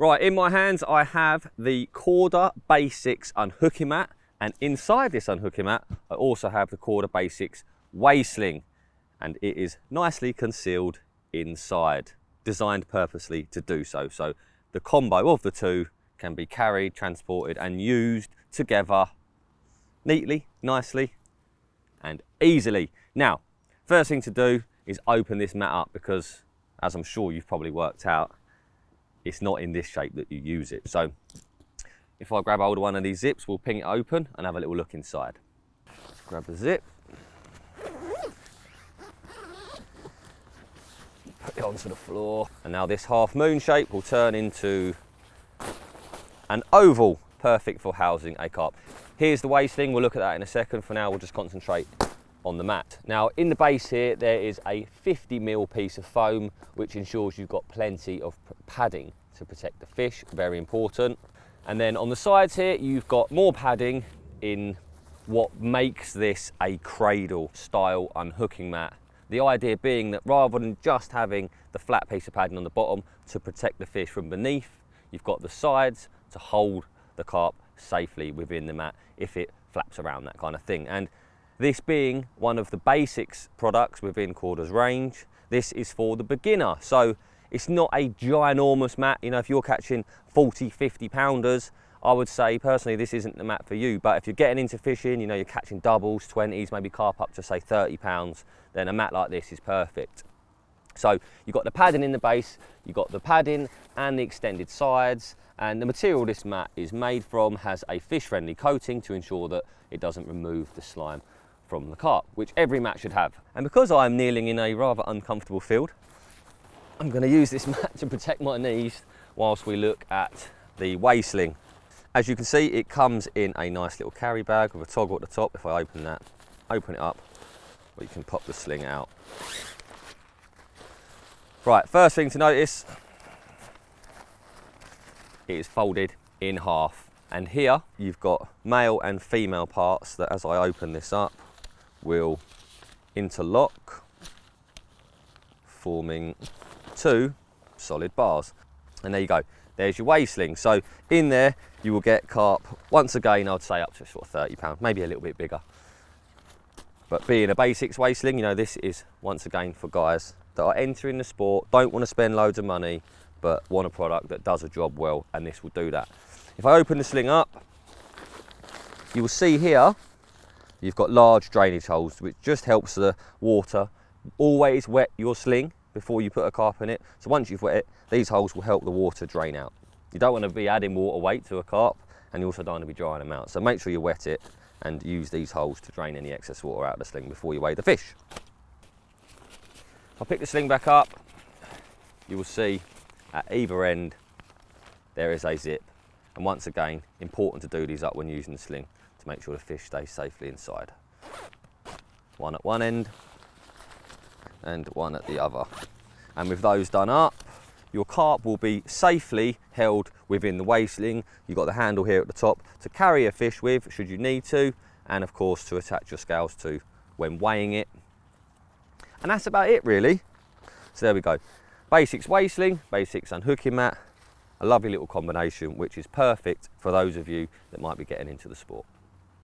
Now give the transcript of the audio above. Right, in my hands I have the Korda Basix unhooking mat, and inside this unhooking mat I also have the Korda Basix weigh sling, and it is nicely concealed inside, designed purposely to do so. So the combo of the two can be carried, transported and used together neatly, nicely and easily. Now, first thing to do is open this mat up, because as I'm sure you've probably worked out, it's not in this shape that you use it. So if I grab hold of one of these zips, we'll ping it open and have a little look inside. Grab the zip, put it onto the floor, and now this half moon shape will turn into an oval, perfect for housing a carp. Here's the weigh sling, we'll look at that in a second. For now, we'll just concentrate on the mat. Now, in the base here, there is a 50mm piece of foam, which ensures you've got plenty of padding to protect the fish, very important. And then on the sides here, you've got more padding in what makes this a cradle style unhooking mat. The idea being that rather than just having the flat piece of padding on the bottom to protect the fish from beneath, you've got the sides to hold the carp safely within the mat if it flaps around, that kind of thing. And this being one of the Basix products within Korda's range, this is for the beginner. So it's not a ginormous mat. You know, if you're catching 40, 50 pounders, I would say personally this isn't the mat for you. But if you're getting into fishing, you know, you're catching doubles, 20s, maybe carp up to say 30 pounds, then a mat like this is perfect. So you've got the padding in the base, you've got the padding and the extended sides, and the material this mat is made from has a fish-friendly coating to ensure that it doesn't remove the slime from the carp, which every mat should have. And because I'm kneeling in a rather uncomfortable field, I'm going to use this mat to protect my knees whilst we look at the weigh sling. As you can see, it comes in a nice little carry bag with a toggle at the top. If I open that, open it up, or you can pop the sling out. Right, first thing to notice, it is folded in half, and here you've got male and female parts that, as I open this up, will interlock, forming two solid bars. And there you go, there's your weigh sling. So in there you will get carp, once again I'd say up to sort of 30 pounds, maybe a little bit bigger. But being a Basix weigh sling, you know, this is once again for guys that are entering the sport, don't want to spend loads of money, but want a product that does a job well, and this will do that. If I open the sling up, you will see here you've got large drainage holes, which just helps the water. Always wet your sling before you put a carp in it. So once you've wet it, these holes will help the water drain out. You don't want to be adding water weight to a carp, and you also don't want to be drying them out. So make sure you wet it and use these holes to drain any excess water out of the sling before you weigh the fish. I'll pick the sling back up. You will see at either end there is a zip, and once again, important to do these up when using the sling to make sure the fish stays safely inside. One at one end and one at the other, and with those done up, your carp will be safely held within the weigh sling. You've got the handle here at the top to carry a fish with should you need to, and of course to attach your scales to when weighing it. And that's about it really. So there we go. Basix weigh sling, Basix unhooking mat, a lovely little combination which is perfect for those of you that might be getting into the sport.